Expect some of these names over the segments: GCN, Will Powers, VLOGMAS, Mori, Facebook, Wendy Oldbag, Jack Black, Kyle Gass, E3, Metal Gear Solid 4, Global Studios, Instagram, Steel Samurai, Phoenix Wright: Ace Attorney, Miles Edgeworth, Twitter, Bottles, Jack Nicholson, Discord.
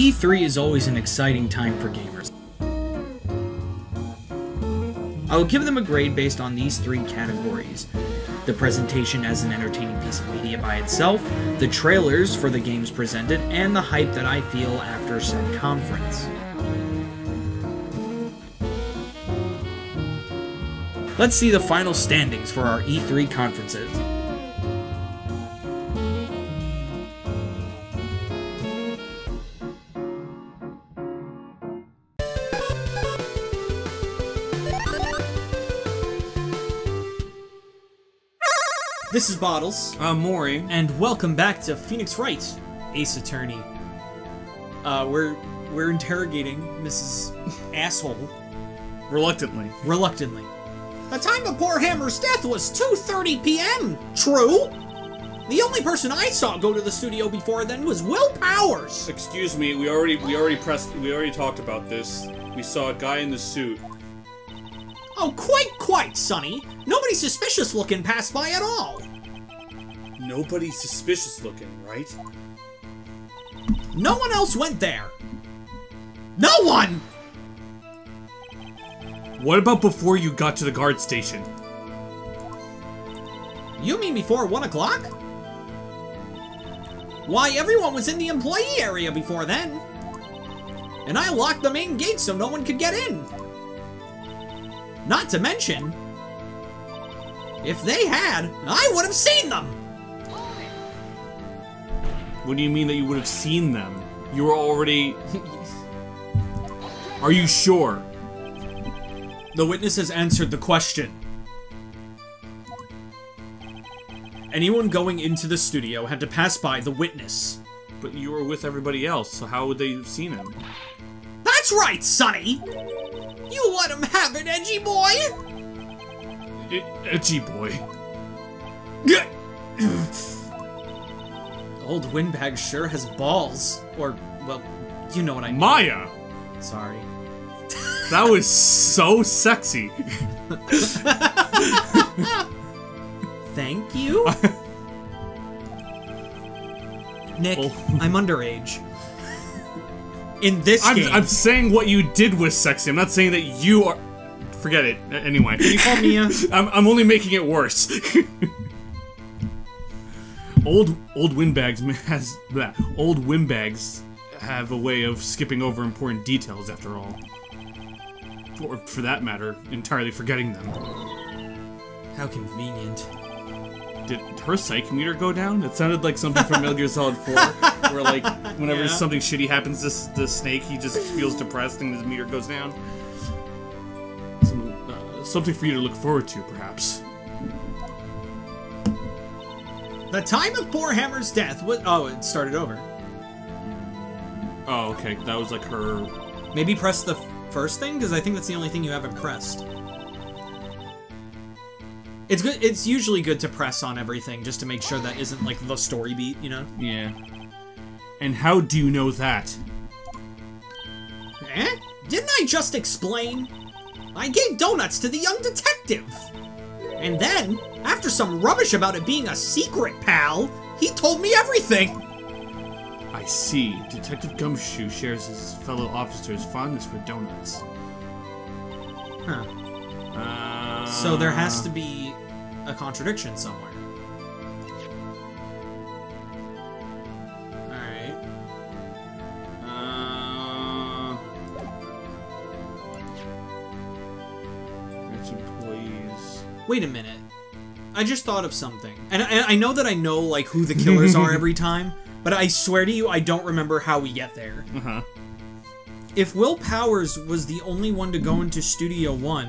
E3 is always an exciting time for gamers. I will give them a grade based on these three categories: the presentation as an entertaining piece of media by itself, the trailers for the games presented, and the hype that I feel after said conference. Let's see the final standings for our E3 conferences. This is Bottles. I'm Mori. And welcome back to Phoenix Wright: Ace Attorney. We're interrogating Mrs. Asshole. Reluctantly. The time of poor Hammer's death was 2:30 p.m. True? The only person I saw go to the studio before then was Will Powers. Excuse me, we already talked about this. We saw a guy in the suit. Oh, quite, Sonny. Nobody suspicious looking passed by at all. Nobody suspicious looking, right? No one else went there. No one! What about before you got to the guard station? You mean before 1 o'clock? Why, everyone was in the employee area before then. And I locked the main gate so no one could get in. Not to mention, if they had, I would have seen them! What do you mean that you would have seen them? You were already... Are you sure? The witness has answered the question. Anyone going into the studio had to pass by the witness. But you were with everybody else, so how would they have seen him? That's right, Sonny! You let him have it, edgy boy! Edgy boy. Old windbag sure has balls. Or, well, you know what I mean. Maya! Sorry. That was so sexy. Thank you. Nick, oh. I'm underage. In this game. I'm saying what you did was sexy. I'm not saying that you are... Forget it. Anyway. Can you call Mia? I'm only making it worse. Old windbags has... Blah. Old windbags have a way of skipping over important details, after all. Or, for that matter, entirely forgetting them. How convenient. Did her psych meter go down? It sounded like something from Metal Gear Solid 4, where, like, whenever something shitty happens to the snake, he just feels depressed and his meter goes down. Something for you to look forward to, perhaps. The time of poor Hammer's death was... Oh, it started over. Oh, okay. That was, like, her... Maybe press the... first thing, because I think that's the only thing you haven't pressed. It's good. It's usually good to press on everything just to make sure that isn't like the story beat, you know? Yeah. And how do you know that? Eh? Didn't I just explain? I gave donuts to the young detective, and then after some rubbish about it being a secret, pal, he told me everything. I see. Detective Gumshoe shares his fellow officers' fondness for donuts. Huh. So there has to be a contradiction somewhere. Alright. That's employees. Wait a minute. I just thought of something. And I know that I know, like, who the killers are every time. But I swear to you, I don't remember how we get there. Uh-huh. If Will Powers was the only one to go into Studio 1,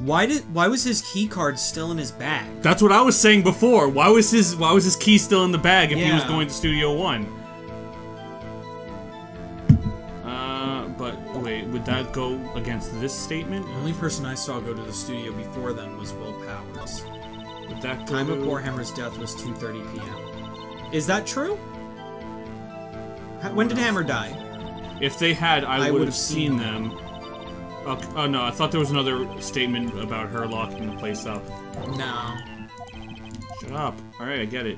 why was his key card still in his bag? That's what I was saying before. Why was his key still in the bag if he was going to Studio 1? But wait, would that go against this statement? The only person I saw go to the studio before then was Will Powers. Would that go... Time of poor Hammer's death was 2:30 p.m. Is that true? When did Hammer die? If they had, I would have seen them. Oh, no, I thought there was another statement about her locking the place up. No. Shut up. Alright, I get it.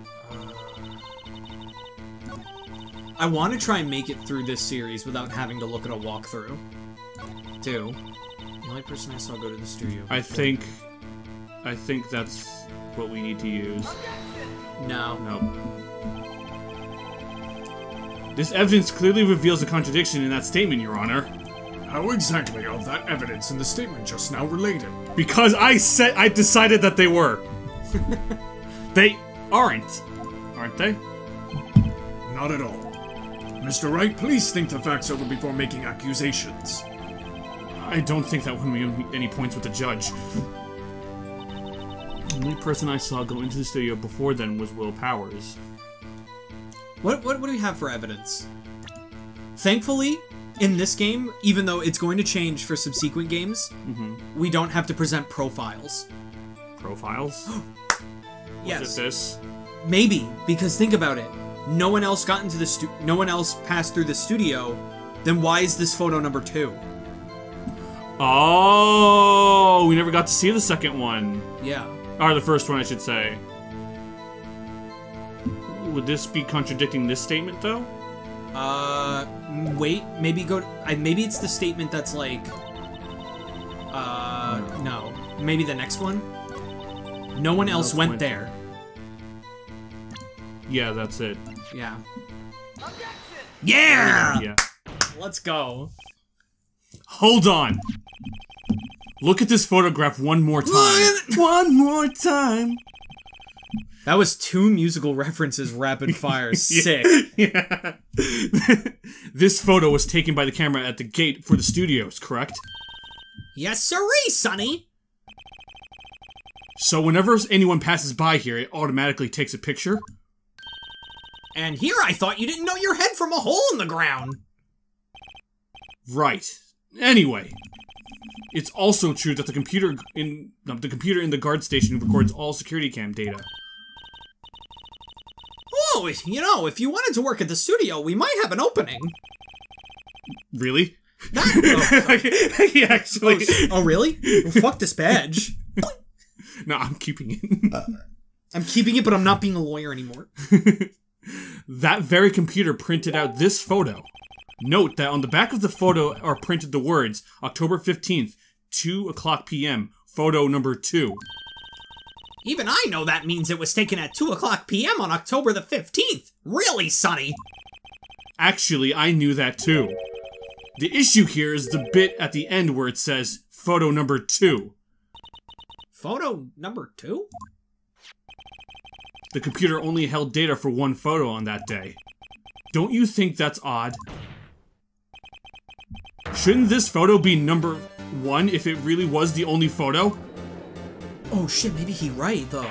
I want to try and make it through this series without having to look at a walkthrough. Too. The only person I saw go to the studio. I think that's what we need to use. No. No. This evidence clearly reveals a contradiction in that statement, Your Honor. How exactly are that evidence and the statement just now related? Because I decided that they were. They aren't they? Not at all. Mr. Wright, please think the facts over before making accusations. I don't think that won me any points with the judge. The only person I saw go into the studio before then was Will Powers. What do we have for evidence? Thankfully, in this game, even though it's going to change for subsequent games, we don't have to present profiles. Profiles? Yes. Was it this? Maybe, because think about it. No one else got into the no one else passed through the studio. Then why is this photo number 2? Oh, we never got to see the second one. Yeah. Or the first one, I should say. Would this be contradicting this statement, though? Wait, maybe go... maybe it's the statement that's like... no. Maybe the next one? No one else went there. Yeah, that's it. Yeah. Yeah! Yeah. Let's go. Hold on. Look at this photograph one more time. One more time. That was 2 musical references rapid fire. Sick. Yeah. This photo was taken by the camera at the gate for the studios, correct? Yes, sirree, Sonny. So whenever anyone passes by here, it automatically takes a picture? And here I thought you didn't know your head from a hole in the ground. Right. Anyway, it's also true that the computer in the guard station records all security cam data. Oh, you know, if you wanted to work at the studio, we might have an opening. Really? Yeah, actually. Oh, really? Well, fuck this badge. No, I'm keeping it. I'm keeping it, but I'm not being a lawyer anymore. That very computer printed out this photo. Note that on the back of the photo are printed the words, October 15th, 2:00 p.m., photo number 2. Even I know that means it was taken at 2:00 p.m. on October the 15th. Really, Sonny? Actually, I knew that too. The issue here is the bit at the end where it says, photo number 2. Photo number 2? The computer only held data for 1 photo on that day. Don't you think that's odd? Shouldn't this photo be number 1 if it really was the only photo? Oh shit, maybe he's right, though.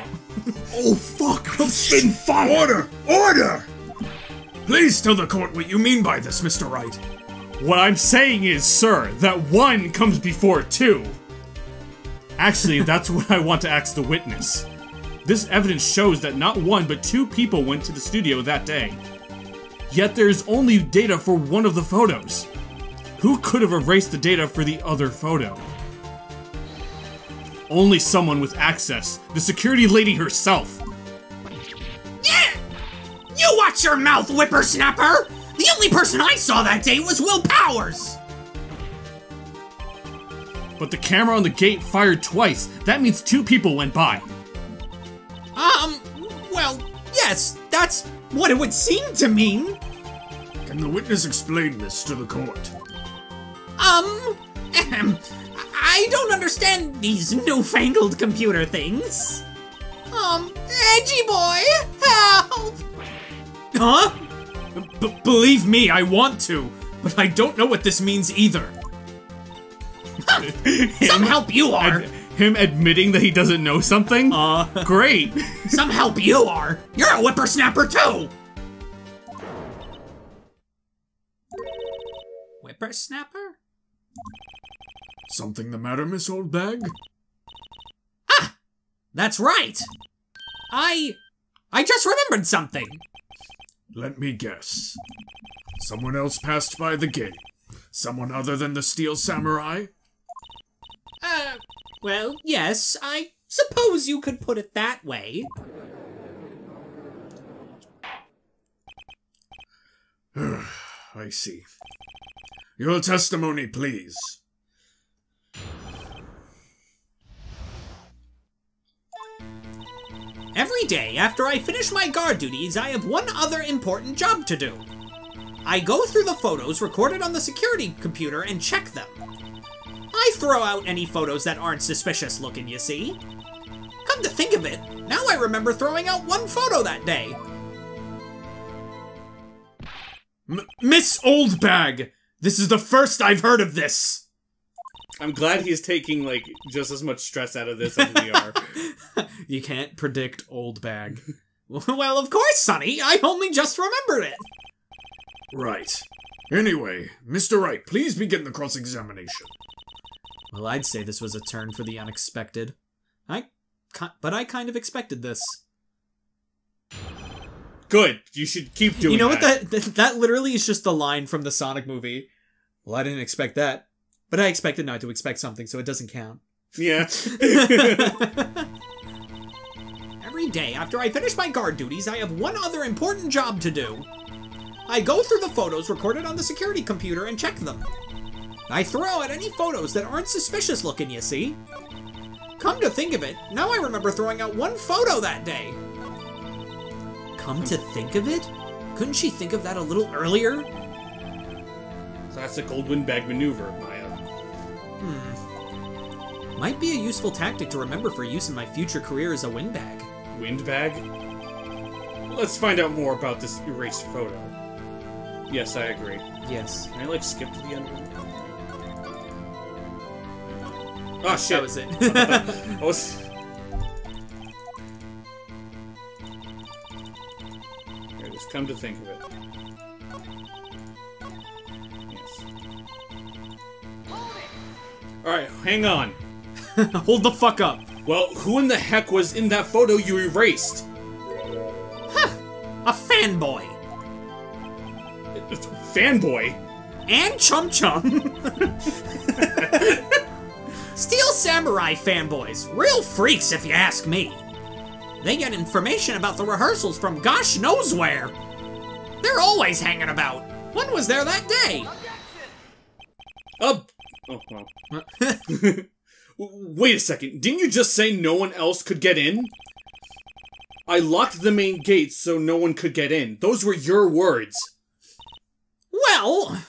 Oh fuck! Shit. Order! Order! Please tell the court what you mean by this, Mr. Wright. What I'm saying is, sir, that 1 comes before 2. Actually, that's what I want to ask the witness. This evidence shows that not 1 but 2 people went to the studio that day. Yet there is only data for 1 of the photos. Who could have erased the data for the other photo? Only someone with access. The security lady herself. Yeah! You watch your mouth, whippersnapper! The only person I saw that day was Will Powers! But the camera on the gate fired twice. That means 2 people went by. Well, yes, that's what it would seem to mean. Can the witness explain this to the court? I don't understand these newfangled computer things. Edgy boy, help! Huh? Believe me, I want to, but I don't know what this means either. Some help you are. Him admitting that he doesn't know something? Great. Some help you are. You're a whippersnapper too. Whippersnapper? Something the matter, Miss Old Bag? Ah! That's right! I just remembered something! Let me guess. Someone else passed by the gate. Someone other than the Steel Samurai? Well, yes, I suppose you could put it that way. I see. Your testimony, please. Every day, after I finish my guard duties, I have one other important job to do. I go through the photos recorded on the security computer and check them. I throw out any photos that aren't suspicious looking, you see. Come to think of it, now I remember throwing out one photo that day. Miss Oldbag! This is the first I've heard of this! I'm glad he's taking, like, just as much stress out of this as we are. You can't predict Oldbag. Well, of course, Sonny! I only just remembered it! Right. Anyway, Mr. Wright, please begin the cross-examination. Well, I'd say this was a turn for the unexpected. But I kind of expected this. Good. You should keep doing that. You know what? That literally is just the line from the Sonic movie. Well, I didn't expect that. But I expected not to expect something, so it doesn't count. Yeah. Every day after I finish my guard duties, I have one other important job to do. I go through the photos recorded on the security computer and check them. I throw out any photos that aren't suspicious looking, you see. Come to think of it, now I remember throwing out one photo that day. Come to think of it? Couldn't she think of that a little earlier? Classic Oldwin Bag maneuver, Maya. Might be a useful tactic to remember for use in my future career as a windbag. Windbag? Let's find out more about this erased photo. Yes, I agree. Yes. Can I, like, skip to the end? Oh, shit. That was it. Come to think of it. Yes. Alright, hang on. Hold the fuck up. Well, who in the heck was in that photo you erased? Huh. A fanboy. It's a fanboy? And Chum Chum. Steel Samurai fanboys. Real freaks, if you ask me. They get information about the rehearsals from gosh knows where. They're always hanging about. One was there that day. Oh, well. Wait a second. Didn't you just say no one else could get in? I locked the main gate so no one could get in. Those were your words. Well,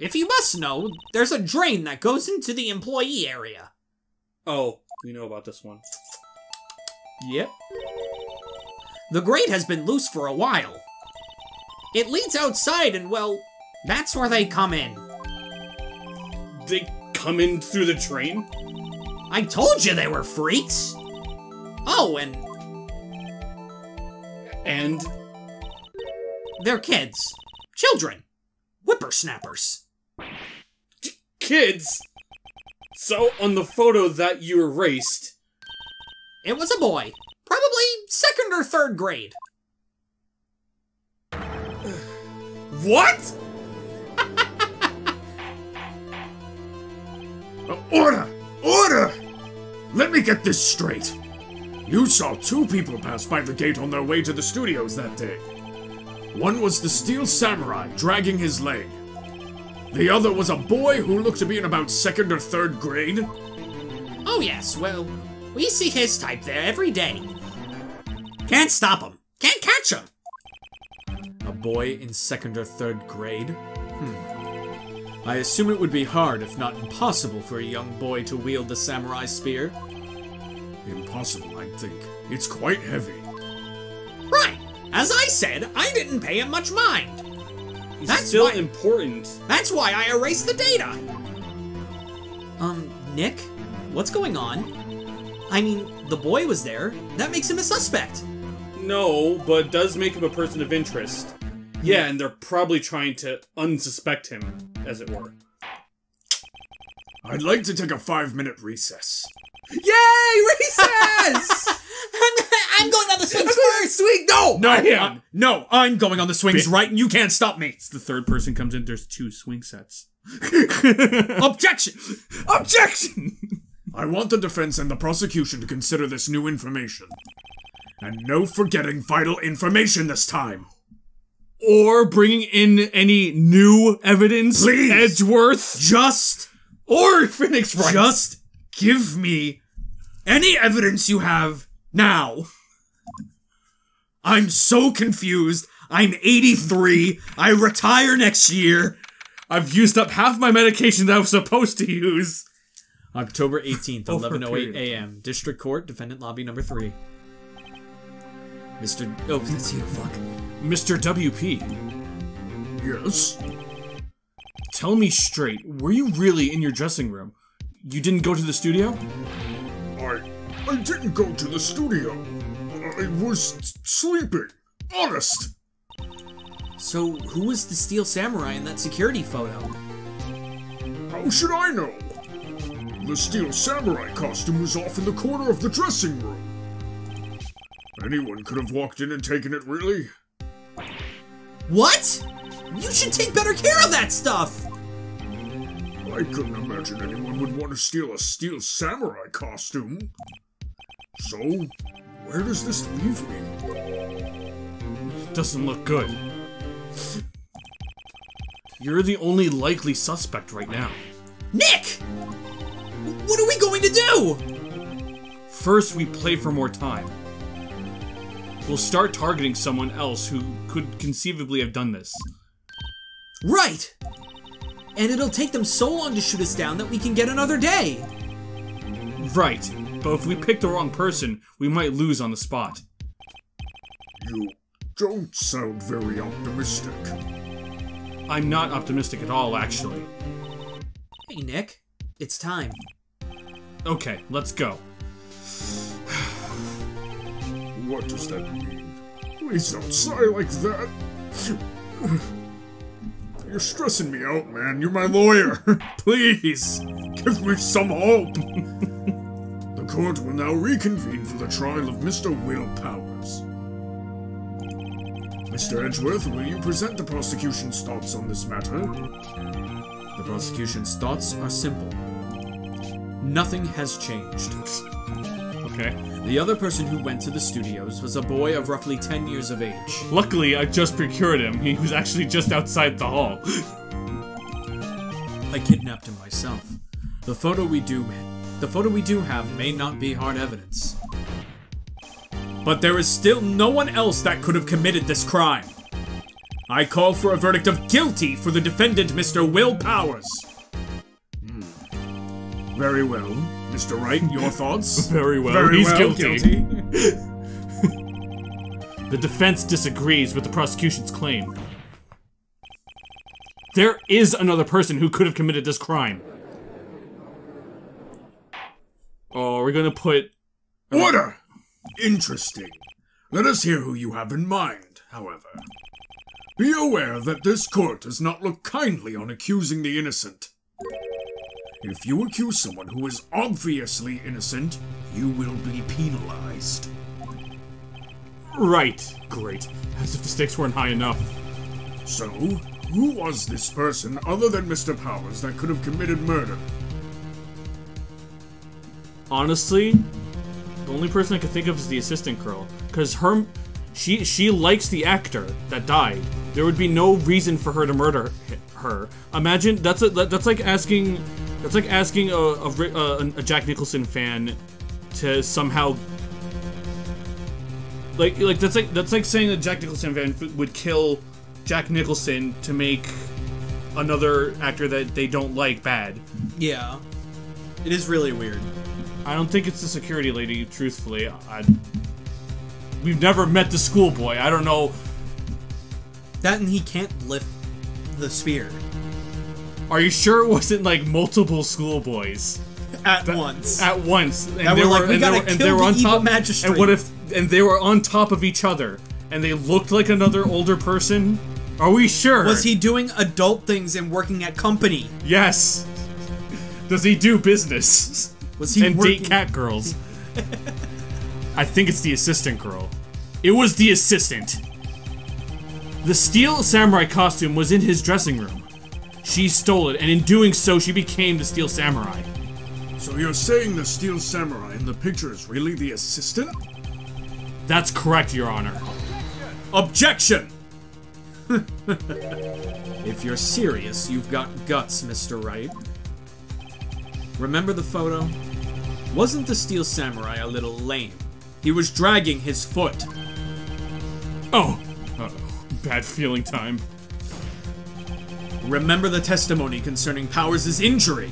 if you must know, there's a drain that goes into the employee area. Oh, we know about this one. Yep. The grate has been loose for a while. It leads outside and, well, that's where they come in. They come in through the drain? I told you they were freaks! Oh, and... and? They're kids. Children. Whippersnappers. Kids? So, on the photo that you erased... it was a boy. Probably second or third grade. What?! Order! Order! Let me get this straight. You saw two people pass by the gate on their way to the studios that day. One was the Steel Samurai, dragging his leg. The other was a boy who looked to be in about second or third grade. Oh yes, well... we see his type there every day. Can't stop him. Can't catch him. A boy in second or third grade? I assume it would be hard, if not impossible, for a young boy to wield the samurai spear. Impossible, I'd think. It's quite heavy. Right. As I said, I didn't pay him much mind. That's still important. That's why I erased the data. Nick? What's going on? I mean, the boy was there. That makes him a suspect. No, but does make him a person of interest. Yeah, and they're probably trying to unsuspect him, as it were. I'd like to take a 5-minute recess. Yay! Recess! I'm going on the swings first! Swing! No! Not him! No, I'm going on the swings, right? And you can't stop me! It's the third person comes in, there's two swing sets. Objection! Objection! I want the defense and the prosecution to consider this new information. And no forgetting vital information this time! or bringing in any new evidence. Please, Edgeworth. Just. Or Phoenix Wright. Just give me any evidence you have now. I'm so confused. I'm 83. I retire next year. I've used up half my medication that I was supposed to use. October 18th, 11:08 a.m. District Court, Defendant Lobby Number 3. Mr. Oh, that's you. Fuck. Mr. WP. Yes? Tell me straight, were you really in your dressing room? You didn't go to the studio? I didn't go to the studio. I was sleeping. Honest. So, who was the Steel Samurai in that security photo? How should I know? The Steel Samurai costume was off in the corner of the dressing room. Anyone could have walked in and taken it, really. What? You should take better care of that stuff! I couldn't imagine anyone would want to steal a Steel Samurai costume. So, where does this leave me? It doesn't look good. You're the only likely suspect right now. Nick! What are we going to do? First, we play for more time. We'll start targeting someone else who could conceivably have done this. Right! And it'll take them so long to shoot us down that we can get another day! Right, but if we pick the wrong person, we might lose on the spot. You don't sound very optimistic. I'm not optimistic at all, actually. Hey, Nick. It's time. Okay, let's go. What does that mean? Please don't sigh like that. You're stressing me out, man. You're my lawyer. Please, give me some hope. The court will now reconvene for the trial of Mr. Will Powers. Mr. Edgeworth, will you present the prosecution's thoughts on this matter? The prosecution's thoughts are simple. Nothing has changed. Okay. The other person who went to the studios was a boy of roughly 10 years of age. Luckily, I just procured him. He was actually just outside the hall. I kidnapped him myself. The photo we do have may not be hard evidence. But there is still no one else that could have committed this crime. I call for a verdict of guilty for the defendant, Mr. Will Powers. Very well. Mr. Wright, your thoughts? Very well. He's guilty. The defense disagrees with the prosecution's claim. There is another person who could have committed this crime. Oh, we're gonna put... Order! Interesting. Let us hear who you have in mind, however. Be aware that this court does not look kindly on accusing the innocent. If you accuse someone who is obviously innocent, you will be penalized. Right. Great. As if the stakes weren't high enough. So, who was this person other than Mr. Powers that could have committed murder? Honestly, the only person I could think of is the assistant girl. Because she likes the actor that died. There would be no reason for her to murder her. Imagine, that's like asking a Jack Nicholson fan to somehow that's like saying a Jack Nicholson fan would kill Jack Nicholson to make another actor that they don't like bad. Yeah, it is really weird. I don't think it's the security lady. Truthfully, we've never met the schoolboy. I don't know. That and he can't lift the spear. Are you sure it wasn't like multiple schoolboys at once? At once, and they were on top. And what if? And they were on top of each other, and they looked like another older person. Are we sure? Was he doing adult things and working at company? Yes. Does he do business? Was he date cat girls? I think it's the assistant girl. It was the assistant. The Steel Samurai costume was in his dressing room. She stole it, and in doing so, she became the Steel Samurai. So you're saying the Steel Samurai in the picture is really the assistant? That's correct, Your Honor. Objection! If you're serious, you've got guts, Mr. Wright. Remember the photo? Wasn't the Steel Samurai a little lame? He was dragging his foot. Oh! Uh-oh. Bad feeling time. Remember the testimony concerning Powers' injury?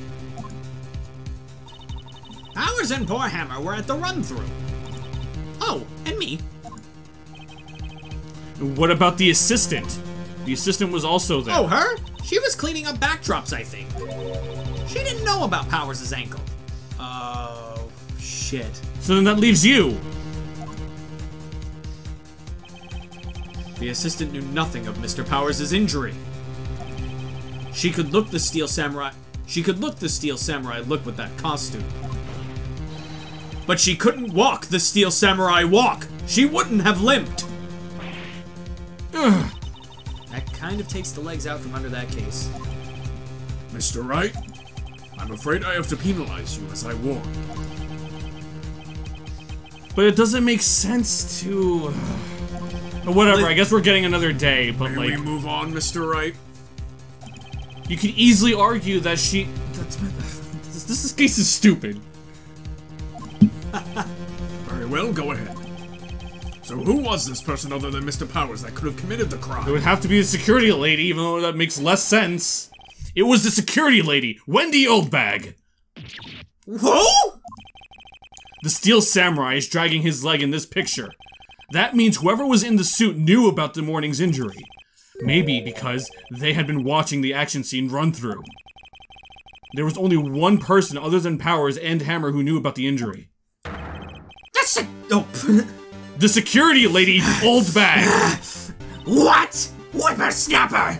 Powers and poor Hammer were at the run-through. Oh, and me. What about the assistant? The assistant was also there. Oh, her? She was cleaning up backdrops, I think. She didn't know about Powers' ankle. Oh, shit. So then that leaves you. The assistant knew nothing of Mr. Powers' injury. She could look the Steel Samurai look with that costume. But she couldn't walk the Steel Samurai walk. She wouldn't have limped. Ugh. That kind of takes the legs out from under that case. Mr. Wright, I'm afraid I have to penalize you as I warned. But it doesn't make sense to... Whatever, I guess we're getting another day, but like... Can we move on, Mr. Wright? You could easily argue that she... This case is stupid. Very well, go ahead. So who was this person other than Mr. Powers that could have committed the crime? It would have to be the security lady, even though that makes less sense. It was the security lady, Wendy Oldbag! Whoa? The Steel Samurai is dragging his leg in this picture. That means whoever was in the suit knew about the morning's injury. Maybe because they had been watching the action scene run through. There was only one person other than Powers and Hammer who knew about the injury. That's it! Oh. The security lady, Old Bag! What? Whippersnapper!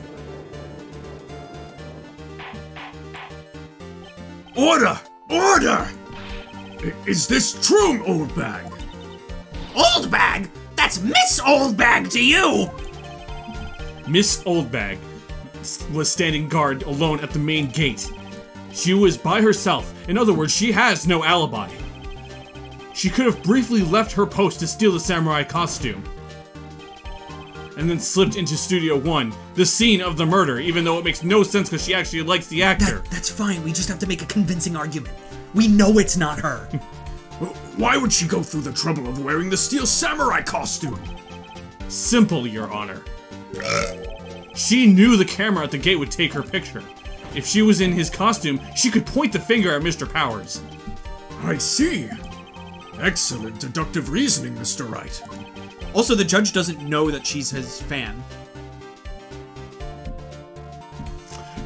Order! Order! Is this true, Old Bag? Old Bag? That's Miss Old Bag to you! Miss Oldbag was standing guard alone at the main gate. She was by herself. In other words, she has no alibi. She could have briefly left her post to steal the samurai costume. And then slipped into Studio 1, the scene of the murder, even though it makes no sense because she actually likes the actor. That's fine, we just have to make a convincing argument. We know it's not her. Why would she go through the trouble of wearing the Steel Samurai costume? Simple, Your Honor. She knew the camera at the gate would take her picture. If she was in his costume, she could point the finger at Mr. Powers. I see. Excellent deductive reasoning, Mr. Wright. Also, the judge doesn't know that she's his fan.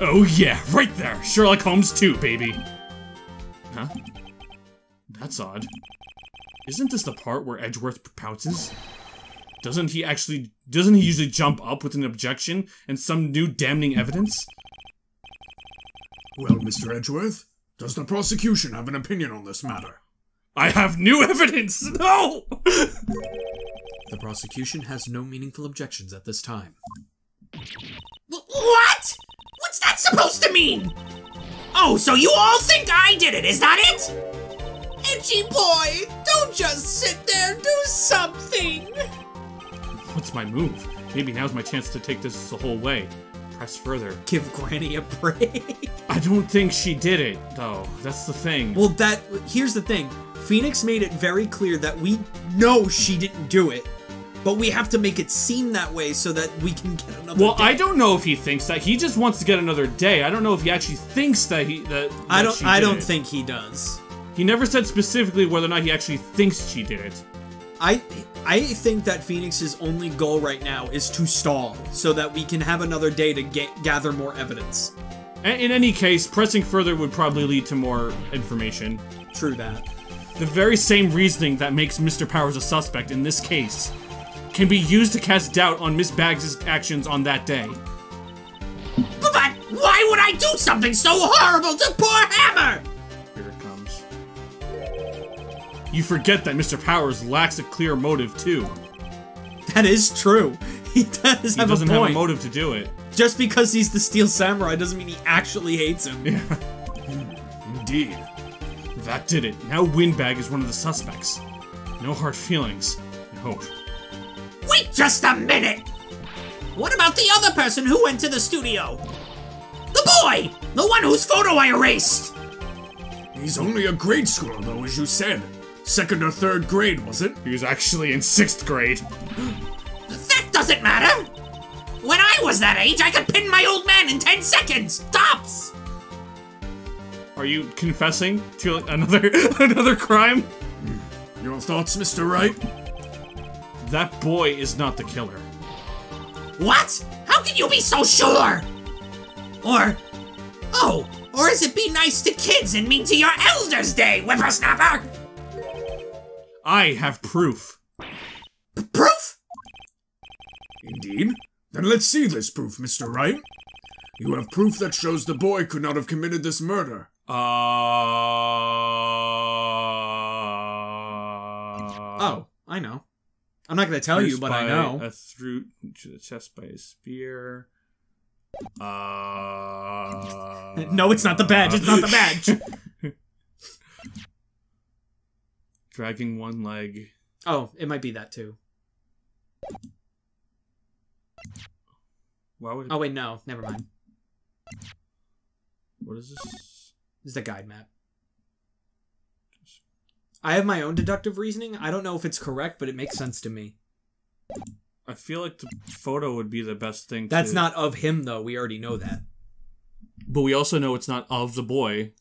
Oh yeah, right there. Sherlock Holmes 2, baby. Huh? That's odd. Isn't this the part where Edgeworth pounces? Doesn't he usually jump up with an objection and some new damning evidence? Well, Mr. Edgeworth, does the prosecution have an opinion on this matter? I have new evidence! No! The prosecution has no meaningful objections at this time. What? What's that supposed to mean? Oh, so you all think I did it, is that it? Itchy boy, don't just sit there, do something! What's my move? Maybe now's my chance to take this the whole way. Press further. Give Granny a break. I don't think she did it, though. That's the thing. Well, here's the thing. Phoenix made it very clear that we know she didn't do it, but we have to make it seem that way so that we can get another day. Well, I don't know if he thinks that. He just wants to get another day. I don't know if he actually thinks that I don't think he does. He never said specifically whether or not he actually thinks she did it. I think that Phoenix's only goal right now is to stall, so that we can have another day to gather more evidence. In any case, pressing further would probably lead to more information. True that. The very same reasoning that makes Mr. Powers a suspect in this case can be used to cast doubt on Miss Baggs' actions on that day. But why would I do something so horrible to poor Hammer? You forget that Mr. Powers lacks a clear motive, too. That is true. He doesn't have a motive to do it. Just because he's the Steel Samurai doesn't mean he actually hates him. Yeah. Indeed. That did it. Now Windbag is one of the suspects. No hard feelings, I hope. Wait just a minute! What about the other person who went to the studio? The boy! The one whose photo I erased! He's only a grade schooler, though, as you said. Second or third grade, was it? He was actually in sixth grade. That doesn't matter! When I was that age, I could pin my old man in 10 seconds! Tops! Are you confessing to another crime? Your thoughts, Mr. Wright? That boy is not the killer. What? How can you be so sure? Or is it be nice to kids and mean to your elders day, whippersnapper? I have proof. Proof? Indeed. Then let's see this proof, Mr. Wright. You have proof that shows the boy could not have committed this murder. Oh, I know. I'm not gonna tell you, but I know. A through to the chest by a spear. No, it's not the badge. It's not the badge. Dragging one leg. Oh, it might be that too. Why would it... Oh wait, no, never mind. What is this? This is the guide map. I have my own deductive reasoning. I don't know if it's correct, but it makes sense to me. I feel like the photo would be the best thing. That's not of him, though. We already know that. But we also know it's not of the boy.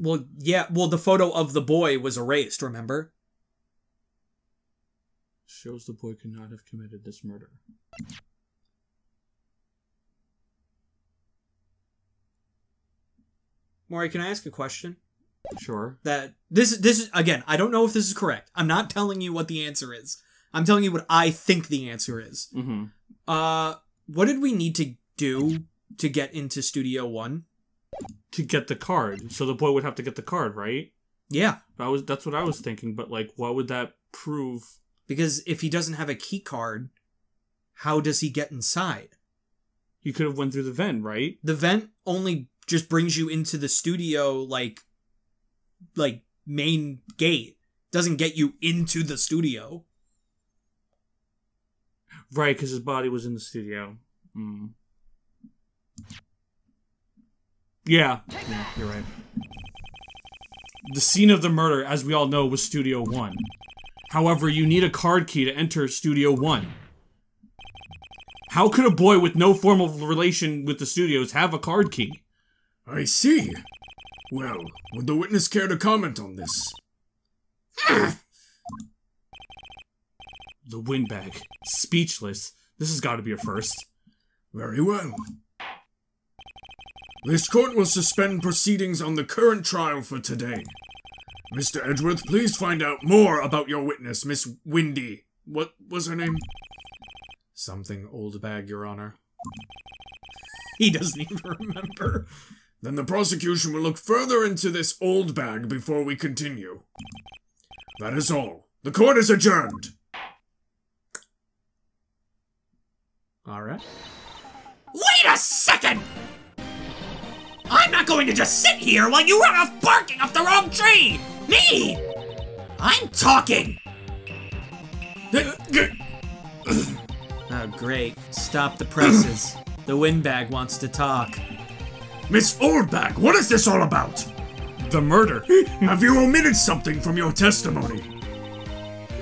Well, yeah. Well, the photo of the boy was erased, remember? Shows the boy could not have committed this murder. Mori, can I ask a question? Sure. This is, again, I don't know if this is correct. I'm not telling you what the answer is. I'm telling you what I think the answer is. Mm-hmm. What did we need to do to get into Studio One? To get the card. So the boy would have to get the card, right? Yeah. That's what I was thinking, but, like, what would that prove? Because if he doesn't have a key card, how does he get inside? He could have went through the vent, right? The vent only just brings you into the studio, like main gate. Doesn't get you into the studio, right? Because his body was in the studio. Mm. Yeah, you're right. The scene of the murder, as we all know, was Studio One. However, you need a card key to enter Studio One. How could a boy with no formal relation with the studios have a card key? I see. Well, would the witness care to comment on this? The windbag. Speechless. This has got to be a first. Very well. This court will suspend proceedings on the current trial for today. Mr. Edgeworth, please find out more about your witness, Miss Windy. What was her name? Something old bag, Your Honor. He doesn't even remember. Then the prosecution will look further into this old bag before we continue. That is all. The court is adjourned. All right. Wait a second! I'm not going to just sit here while you run off barking up the wrong tree! Me! I'm talking! Oh, great. Stop the presses. The windbag wants to talk. Miss Oldbag, what is this all about? The murder. Have you omitted something from your testimony?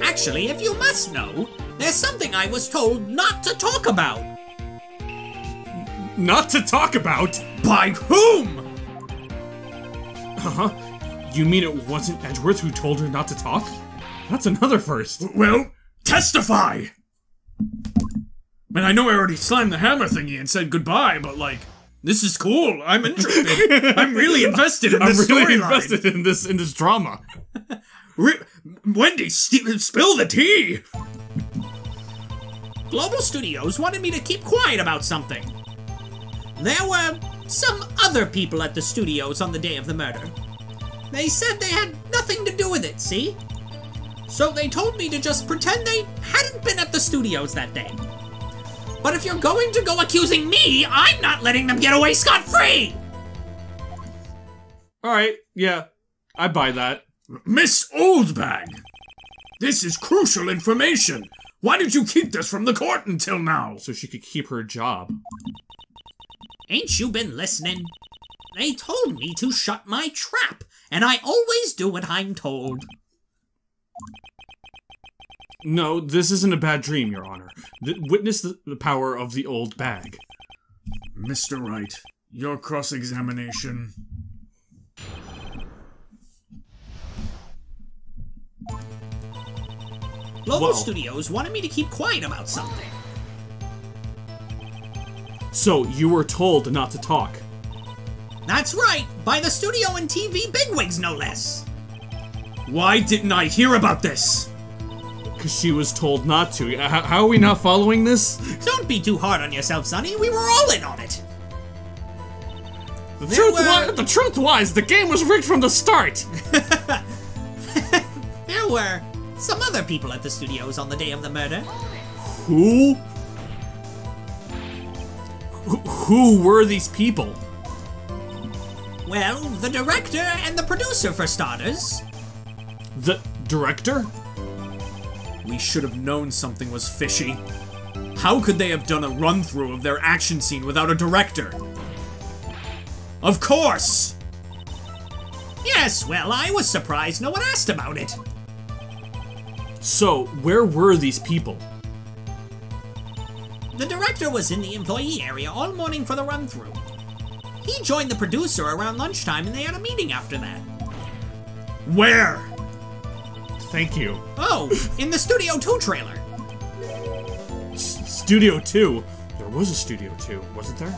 Actually, if you must know, there's something I was told not to talk about. Not to talk about? By whom? Uh-huh. You mean it wasn't Edgeworth who told her not to talk? That's another first. Well, testify! Man, I know I already slammed the hammer thingy and said goodbye, but, like... This is cool. I'm interested. I'm really invested in this storyline. I'm really invested in this drama. Wendy, spill the tea! Global Studios wanted me to keep quiet about something. There were some other people at the studios on the day of the murder. They said they had nothing to do with it, see? So they told me to just pretend they hadn't been at the studios that day. But if you're going to go accusing me, I'm not letting them get away scot-free! Alright, yeah. I buy that. Miss Oldbag! This is crucial information! Why did you keep this from the court until now? So she could keep her job. Ain't you been listening? They told me to shut my trap, and I always do what I'm told. No, this isn't a bad dream, Your Honor. Witness the power of the old bag. Mr. Wright, your cross-examination. Global Studios wanted me to keep quiet about something. So, you were told not to talk. That's right, by the studio and TV bigwigs, no less. Why didn't I hear about this? Because she was told not to. How are we not following this? Don't be too hard on yourself, Sonny. We were all in on it. The truth was, the game was rigged from the start. There were some other people at the studios on the day of the murder. Who? Who were these people? Well, the director and the producer, for starters. The director? We should have known something was fishy. How could they have done a run-through of their action scene without a director? Of course! Yes, well, I was surprised no one asked about it. So, where were these people? The director was in the employee area all morning for the run-through. He joined the producer around lunchtime and they had a meeting after that. Where? Thank you. Oh, in the Studio 2 trailer. Studio 2? There was a Studio 2, wasn't there?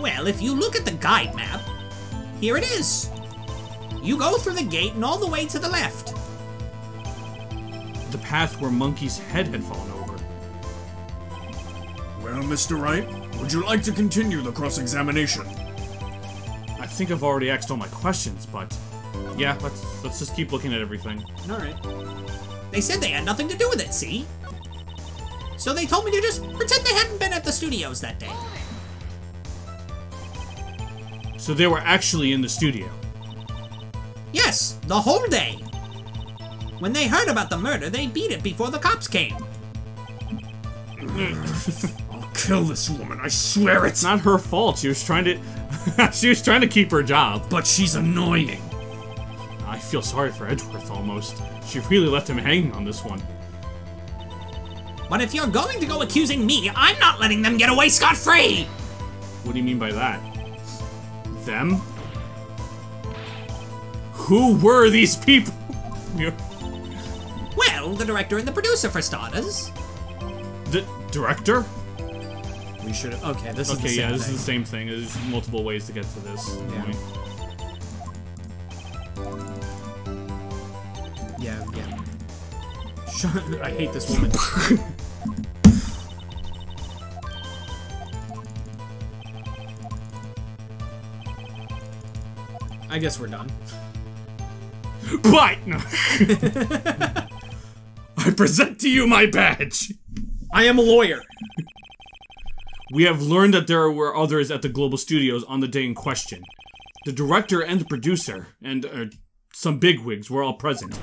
Well, if you look at the guide map, here it is. You go through the gate and all the way to the left. The path where Monkey's head had fallen over. Well, Mr. Wright, would you like to continue the cross-examination? I think I've already asked all my questions, but... yeah, let's just keep looking at everything. Alright. They said they had nothing to do with it, see? So they told me to just pretend they hadn't been at the studios that day. So they were actually in the studio? Yes, the whole day. When they heard about the murder, they beat it before the cops came. I'll kill this woman, I swear it's not her fault. She was trying to keep her job. But she's annoying. I feel sorry for Edgeworth almost. She really left him hanging on this one. But if you're going to go accusing me, I'm not letting them get away scot-free! What do you mean by that? Them? Who were these people? Well, the director and the producer for starters. The director? We should have... okay, this is the same thing. Okay, yeah, this is the same thing. There's multiple ways to get to this point. Yeah. I hate this woman. I guess we're done. But! I present to you my badge! I am a lawyer. We have learned that there were others at the Global Studios on the day in question. The director and the producer, and some bigwigs, were all present.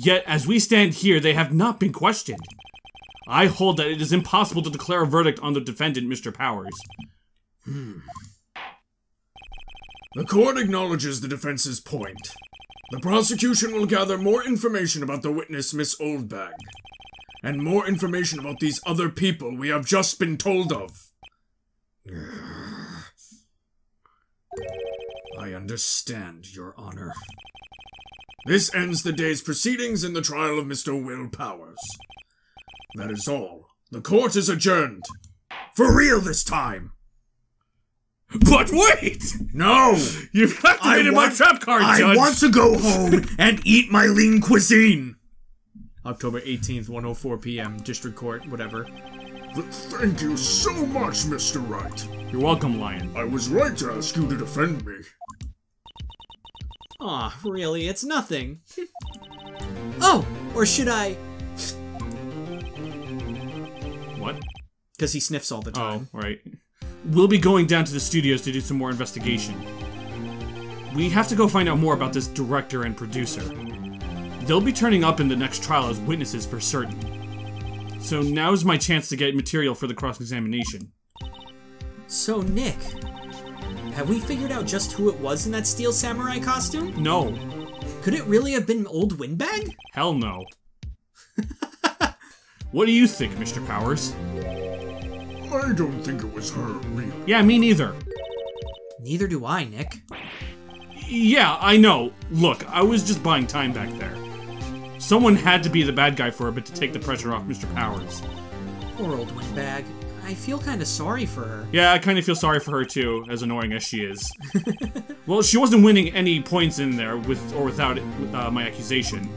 Yet, as we stand here, they have not been questioned. I hold that it is impossible to declare a verdict on the defendant, Mr. Powers. The court acknowledges the defense's point. The prosecution will gather more information about the witness, Miss Oldbag. And more information about these other people we have just been told of. I understand, Your Honor. This ends the day's proceedings in the trial of Mr. Will Powers. That is all. The court is adjourned. For real this time. But wait! No! You've activated my trap card, Judge! I want to go home and eat my lean cuisine! October 18th, 1:04 p.m., District Court, whatever. Thank you so much, Mr. Wright. You're welcome, Lion. I was right to ask you to defend me. Aw, really, it's nothing. Oh, or should I... What? Because he sniffs all the time. Oh, right. We'll be going down to the studios to do some more investigation. We have to go find out more about this director and producer. They'll be turning up in the next trial as witnesses for certain. So now's my chance to get material for the cross-examination. So, Nick, have we figured out just who it was in that Steel Samurai costume? No. Could it really have been old Windbag? Hell no. What do you think, Mr. Powers? I don't think it was her, really. Yeah, me neither. Neither do I, Nick. Yeah, I know. Look, I was just buying time back there. Someone had to be the bad guy for a bit to take the pressure off Mr. Powers. Poor old Windbag. I feel kind of sorry for her. Yeah, I kind of feel sorry for her too, as annoying as she is. Well, she wasn't winning any points in there with or without my accusation.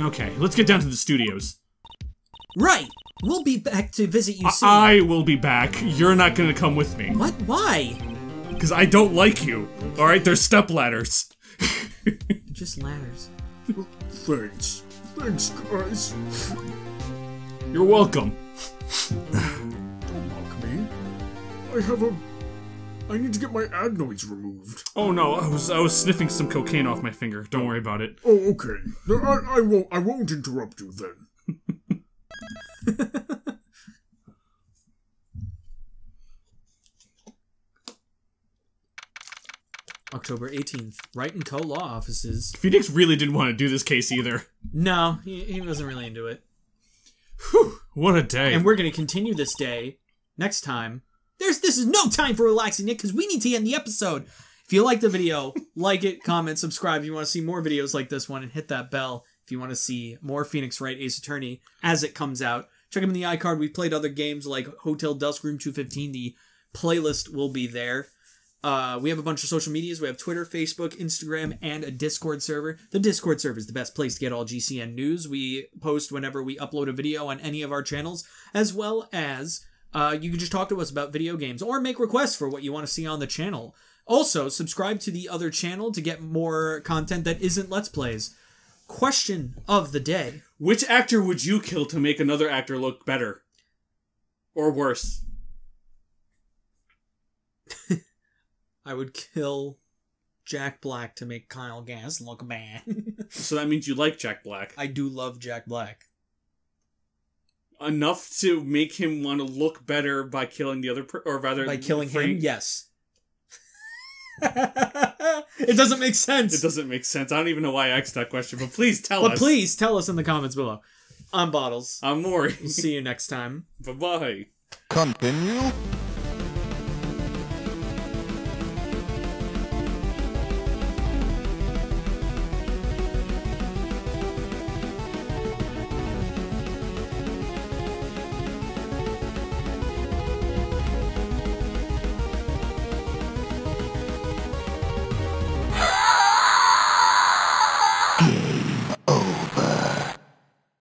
Okay, let's get down to the studios. Right! We'll be back to visit you soon. I will be back. You're not gonna come with me. What? Why? Because I don't like you. Alright, there's stepladders. Just ladders. Thanks. Thanks, guys. You're welcome. Don't mock me. I need to get my adenoids removed. Oh no, I was sniffing some cocaine off my finger. Don't worry about it. Oh, okay. No, I won't interrupt you then. October 18th, Wright & Co. Law Offices. Phoenix really didn't want to do this case either. No, he wasn't really into it. Whew, what a day. And we're going to continue this day next time. This is no time for relaxing, Nick, because we need to end the episode. If you like the video, like it, comment, subscribe if you want to see more videos like this one, and hit that bell if you want to see more Phoenix Wright Ace Attorney as it comes out. Check them in the iCard. We've played other games like Hotel Dusk, Room 215. The playlist will be there. We have a bunch of social medias. We have Twitter, Facebook, Instagram, and a Discord server. The Discord server is the best place to get all GCN news. We post whenever we upload a video on any of our channels, as well as you can just talk to us about video games or make requests for what you want to see on the channel. Also, subscribe to the other channel to get more content that isn't Let's Plays. Question of the day. Which actor would you kill to make another actor look better? Or worse? I would kill Jack Black to make Kyle Gass look bad. So that means you like Jack Black. I do love Jack Black. Enough to make him want to look better by killing the other... By killing him, yes. It doesn't make sense. It doesn't make sense. I don't even know why I asked that question, but please tell us. But please tell us in the comments below. I'm Bottles. I'm Mori. We'll see you next time. Bye-bye. Continue.